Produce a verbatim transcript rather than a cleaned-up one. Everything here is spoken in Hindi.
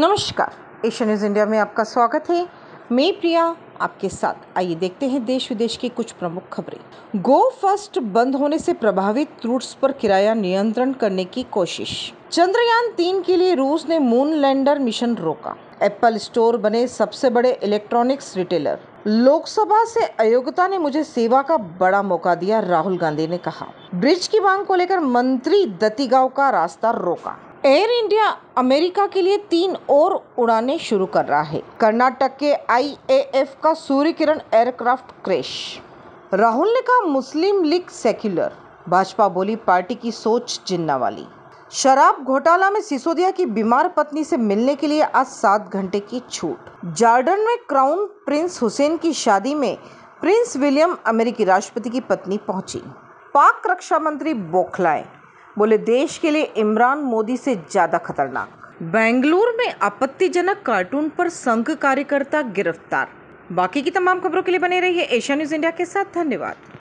नमस्कार, एशिया न्यूज़ इंडिया में आपका स्वागत है। मैं प्रिया आपके साथ। आइए देखते हैं देश विदेश की कुछ प्रमुख खबरें। गो फर्स्ट बंद होने से प्रभावित रूट्स पर किराया नियंत्रण करने की कोशिश। चंद्रयान तीन के लिए रूस ने मून लैंडर मिशन रोका। एप्पल स्टोर बने सबसे बड़े इलेक्ट्रॉनिक्स रिटेलर। लोकसभा से अयोग्यता ने मुझे सेवा का बड़ा मौका दिया, राहुल गांधी ने कहा। ब्रिज की मांग को लेकर मंत्री दतिगांव का रास्ता रोका। एयर इंडिया अमेरिका के लिए तीन और उड़ानें शुरू कर रहा है। कर्नाटक के आई ए एफ का सूर्यकिरण एयरक्राफ्ट क्रैश। राहुल ने कहा मुस्लिम लीग सेक्युलर, भाजपा बोली पार्टी की सोच जिन्ना वाली। शराब घोटाला में सिसोदिया की बीमार पत्नी से मिलने के लिए आज सात घंटे की छूट। जॉर्डन में क्राउन प्रिंस हुसैन की शादी में प्रिंस विलियम अमेरिकी राष्ट्रपति की पत्नी पहुंची। पाक रक्षा मंत्री बौखलाए, बोले देश के लिए इमरान मोदी से ज्यादा खतरनाक। बेंगलुरु में आपत्तिजनक कार्टून पर संघ कार्यकर्ता गिरफ्तार। बाकी की तमाम खबरों के लिए बने रहिए एशिया न्यूज़ इंडिया के साथ। धन्यवाद।